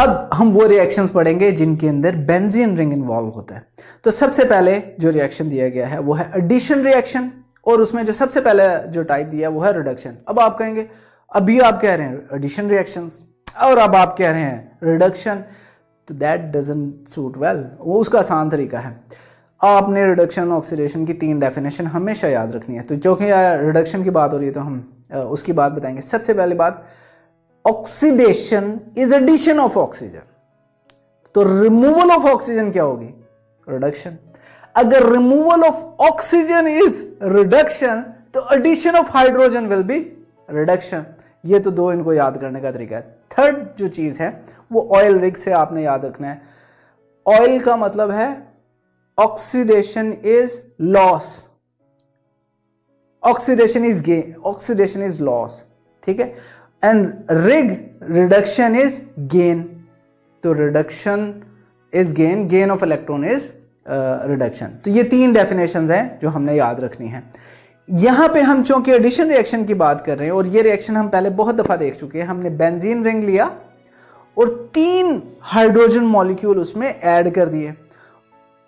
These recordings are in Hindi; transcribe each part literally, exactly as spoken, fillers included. अब हम वो रिएक्शंस पढ़ेंगे जिनके अंदर बेंजीन रिंग इन्वॉल्व होता है। तो सबसे पहले जो रिएक्शन दिया गया है वो है एडिशन रिएक्शन, और उसमें जो सबसे पहले जो टाइप दिया वो है रिडक्शन। अब आप कहेंगे अभी आप कह रहे हैं एडिशन रिएक्शंस और अब आप कह रहे हैं रिडक्शन, तो दैट डजंट सूट वेल। वो उसका आसान तरीका है, आपने रिडक्शन ऑक्सीडेशन की तीन डेफिनेशन हमेशा याद रखनी है। तो जो कि रिडक्शन की बात हो रही है तो हम उसकी बात बताएंगे। सबसे पहली बात, oxidation is addition of oxygen, तो रिमूवल ऑफ ऑक्सीजन क्या होगी? रिडक्शन। अगर removal of oxygen is reduction तो addition of hydrogen will be reduction. ये तो दो इनको याद करने का तरीका है। थर्ड जो चीज है वो ऑयल रिंग से आपने याद रखना है। ऑयल का मतलब है oxidation is loss, oxidation is gain, oxidation is loss, ठीक है। And rig, reduction is gain, तो reduction is gain, gain of electron is reduction. तो ये तीन डेफिनेशंस हैं जो हमने याद रखनी है। यहाँ पे हम चूंकि एडिशन रिएक्शन की बात कर रहे हैं और ये रिएक्शन हम पहले बहुत दफ़ा देख चुके हैं। हमने बेंजीन रिंग लिया और तीन हाइड्रोजन मॉलिक्यूल उसमें ऐड कर दिए।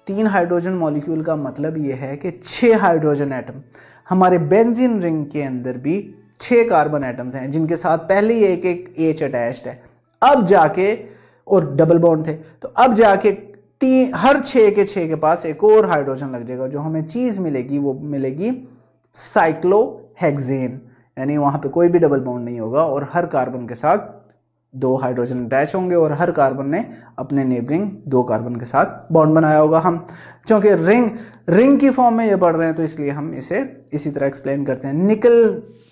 तीन हाइड्रोजन मॉलिक्यूल का मतलब ये है कि छः हाइड्रोजन एटम। हमारे बेंजीन रिंग के अंदर भी छः कार्बन एटम्स हैं जिनके साथ पहले ही एक एक एच अटैच्ड है। अब जाके, और डबल बॉन्ड थे, तो अब जाके तीन, हर छः के छः के पास एक और हाइड्रोजन लग जाएगा। जो हमें चीज़ मिलेगी वो मिलेगी साइक्लोहेक्सेन, यानी वहाँ पे कोई भी डबल बॉन्ड नहीं होगा और हर कार्बन के साथ दो हाइड्रोजन अटैच होंगे और हर कार्बन ने अपने नेबरिंग दो कार्बन के साथ बॉन्ड बनाया होगा। हम चूँकि रिंग रिंग की फॉर्म में ये पढ़ रहे हैं तो इसलिए हम इसे इसी तरह एक्सप्लेन करते हैं। निकल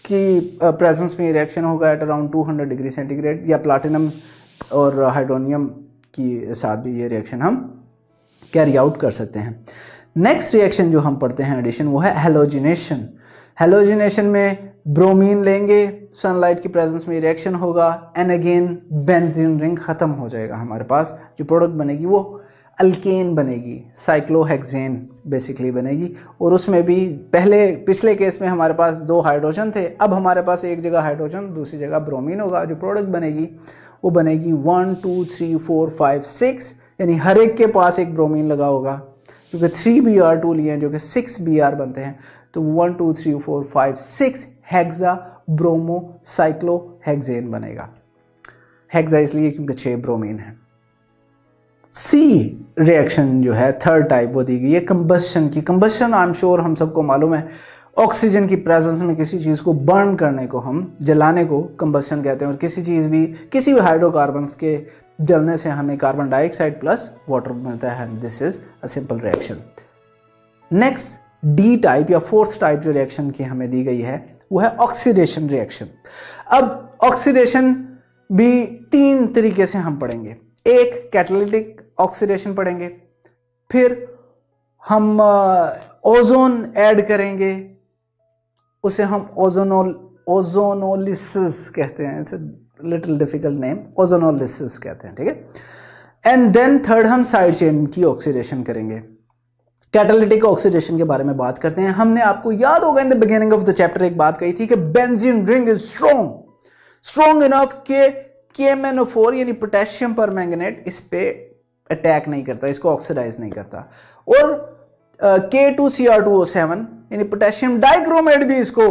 की प्रेजेंस में रिएक्शन होगा at around two hundred degree centigrade, या प्लाटिनम और हाइड्रोनियम के साथ भी ये रिएक्शन हम कैरी आउट कर सकते हैं। नेक्स्ट रिएक्शन जो हम पढ़ते हैं एडिशन, वो है हेलोजिनेशन। हेलोजिनेशन में ब्रोमीन लेंगे, सनलाइट की प्रेजेंस में रिएक्शन होगा एंड अगेन बेंजीन रिंग ख़त्म हो जाएगा। हमारे पास जो प्रोडक्ट बनेगी वो अल्केन बनेगी, साइक्लोहेक्सेन बेसिकली बनेगी। और उसमें भी पहले पिछले केस में हमारे पास दो हाइड्रोजन थे, अब हमारे पास एक जगह हाइड्रोजन दूसरी जगह ब्रोमीन होगा। जो प्रोडक्ट बनेगी वो बनेगी one two three four five six, यानी हर एक के पास एक ब्रोमीन लगा होगा, क्योंकि थ्री बी आर टू लिए हैं जो कि सिक्स बी आर बनते हैं। तो one two three four five six hexa bromo cyclohexane बनेगा। हेक्सा इसलिए क्योंकि छः ब्रोमीन है। सी रिएक्शन जो है थर्ड टाइप, वो दी गई है कंबस्शन की। कंबस्शन आई एम श्योर हम सबको मालूम है, ऑक्सीजन की प्रेजेंस में किसी चीज़ को बर्न करने को, हम जलाने को कंबस्शन कहते हैं। और किसी चीज़ भी, किसी भी हाइड्रोकार्बन्स के जलने से हमें कार्बन डाइऑक्साइड प्लस वाटर मिलता है। This is a simple reaction. Next D type या फोर्थ टाइप जो रिएक्शन की हमें दी गई है वो है ऑक्सीडेशन रिएक्शन। अब ऑक्सीडेशन भी तीन तरीके से हम पढ़ेंगे। एक कैटालिटिक ऑक्सीडेशन पढ़ेंगे, फिर हम ओजोन ऐड करेंगे, उसे हम ओजोनोल ओजोनोलिसिस कहते हैं। It's a little difficult name, ozonolysis कहते हैं, ठीक है। एंड देन थर्ड हम साइड चेन की ऑक्सीडेशन करेंगे। कैटालिटिक ऑक्सीडेशन के बारे में बात करते हैं। हमने, आपको याद होगा in the beginning of the chapter एक बात कही थी कि benzene ring is strong strong enough K K M N O four यानी पोटेशियम पर मैंगनेट इस पे अटैक नहीं करता, इसको ऑक्सीडाइज नहीं करता। और K two C R two O seven यानी पोटेशियम डाइक्रोमेट भी इसको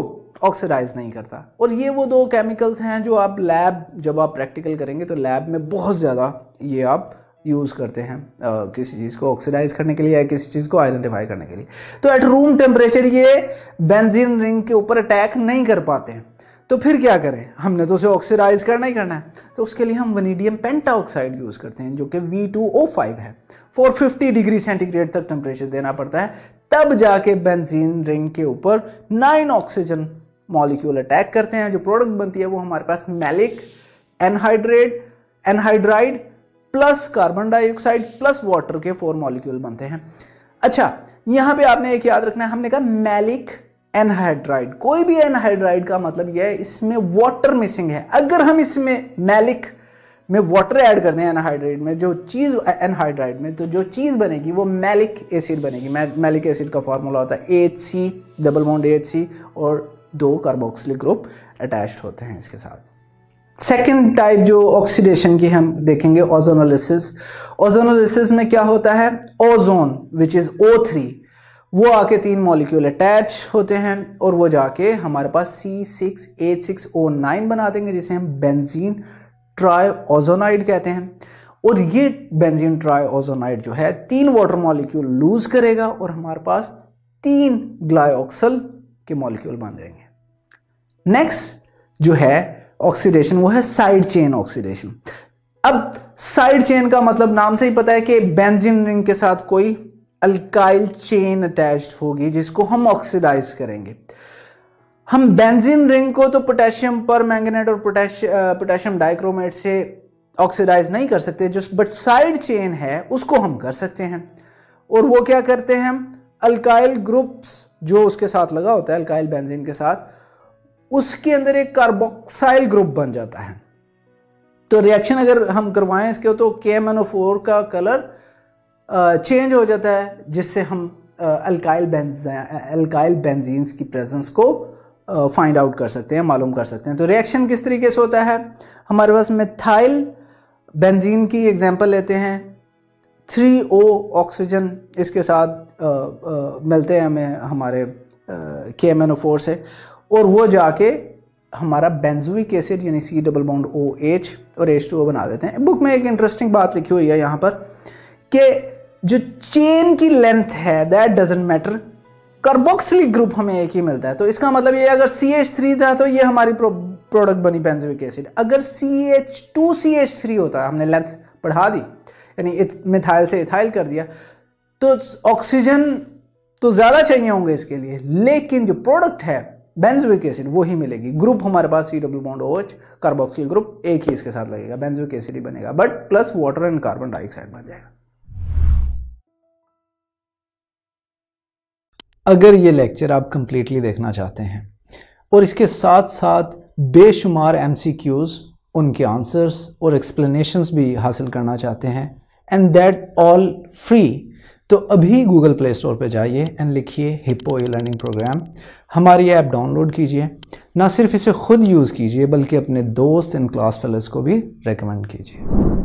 ऑक्सीडाइज नहीं करता। और ये वो दो केमिकल्स हैं जो आप लैब, जब आप प्रैक्टिकल करेंगे तो लैब में बहुत ज़्यादा ये आप यूज़ करते हैं आ, किसी चीज़ को ऑक्सीडाइज करने के लिए या किसी चीज़ को आइडेंटिफाई करने के लिए। तो एट रूम टेम्परेचर ये बेंजीन रिंग के ऊपर अटैक नहीं कर पाते हैं। तो फिर क्या करें, हमने तो उसे ऑक्सीडाइज करना ही करना है। तो उसके लिए हम वनीडियम पेंटाऑक्साइड यूज़ करते हैं जो कि वी टू ओ फाइव है। फोर फिफ्टी डिग्री सेंटीग्रेड तक टेम्परेचर देना पड़ता है, तब जाके बेंजीन रिंग के ऊपर नाइन ऑक्सीजन मॉलिक्यूल अटैक करते हैं। जो प्रोडक्ट बनती है वो हमारे पास maleic anhydride anhydride plus carbon dioxide plus water के फोर मॉलिक्यूल बनते हैं। अच्छा, यहाँ पे आपने एक याद रखना है, हमने कहा मैलिक एनहाइड्राइड, कोई भी एनहाइड्राइड का मतलब यह है इसमें वाटर मिसिंग है। अगर हम इसमें मैलिक में वाटर ऐड करते हैं एनहाइड्राइड में, जो चीज़ एनहाइड्राइड में, तो जो चीज़ बनेगी वो मैलिक एसिड बनेगी। मैलिक एसिड का फार्मूला होता है A H C double bond A H C और दो कार्बोक्सिलिक ग्रुप अटैच्ड होते हैं इसके साथ। सेकेंड टाइप जो ऑक्सीडेशन की हम देखेंगे ओजोनोलिसिस। ओजोनोलिसिस में क्या होता है, ozone which is O three वो आके तीन मॉलिक्यूल अटैच होते हैं और वो जाके हमारे पास C six H six O nine बना देंगे जिसे हम बेंजीन ट्राइओजोनाइड कहते हैं। और ये बेंजीन ट्राइओजोनाइड जो है तीन वाटर मॉलिक्यूल लूज करेगा और हमारे पास तीन ग्लायोक्सल के मॉलिक्यूल बन जाएंगे। नेक्स्ट जो है ऑक्सीडेशन वो है साइड चेन ऑक्सीडेशन। अब साइड चेन का मतलब नाम से ही पता है कि बेंजीन रिंग के साथ कोई अल्काइल चेन अटैच्ड होगी जिसको हम ऑक्सीडाइज करेंगे। हम बेंजीन रिंग को तो पोटेशियम पर मैंगनेट और पोटेशियम डाइक्रोमेट से ऑक्सीडाइज नहीं कर सकते, जो बट साइड चेन है उसको हम कर सकते हैं। और वो क्या करते हैं, अल्काइल ग्रुप्स जो उसके साथ लगा होता है अल्काइल बेंजीन के साथ, उसके अंदर एक कार्बोक्साइल ग्रुप बन जाता है। तो रिएक्शन अगर हम करवाएं इसके तो K M N O four का कलर चेंज हो जाता है जिससे हम अल्काइल अल्काइल बेंजीन्स की प्रेजेंस को फाइंड आउट कर सकते हैं, मालूम कर सकते हैं। तो रिएक्शन किस तरीके से होता है, हमारे पास मिथाइल बेंजीन की एग्जांपल लेते हैं, थ्री ओ ऑक्सीजन इसके साथ आ, आ, मिलते हैं हमें हमारे के एम एन ओ फोर से और वो जाके हमारा बेंजोइक एसिड यानी C double bond O H और एच टू ओ बना देते हैं। बुक में एक इंटरेस्टिंग बात लिखी हुई है यहाँ पर कि जो चेन की लेंथ है that doesn't matter, carboxyl group हमें एक ही मिलता है। तो इसका मतलब ये अगर सी एच थ्री था तो ये हमारी प्रो, प्रोडक्ट बनी बेंजोइक एसिड। अगर C H two C H three होता, हमने लेंथ बढ़ा दी यानी मिथाइल से इथाइल कर दिया, तो ऑक्सीजन तो ज़्यादा चाहिए होंगे इसके लिए, लेकिन जो प्रोडक्ट है बेंजोइक एसिड वो ही मिलेगी। ग्रुप हमारे पास C double bond O H carboxyl group एक ही इसके साथ लगेगा, बेंजोइक एसिड ही बनेगा but plus water and carbon dioxide बन जाएगा। अगर ये लेक्चर आप कंप्लीटली देखना चाहते हैं और इसके साथ साथ बेशुमार एम सी क्यूज़ उनके आंसर्स और एक्सप्लेनेशंस भी हासिल करना चाहते हैं एंड दैट ऑल फ्री, तो अभी गूगल प्ले स्टोर पर जाइए एंड लिखिए हिप्पो ई लर्निंग प्रोग्राम, हमारी ऐप डाउनलोड कीजिए। ना सिर्फ इसे खुद यूज़ कीजिए बल्कि अपने दोस्त एंड क्लास फेलोज़ को भी रेकमेंड कीजिए।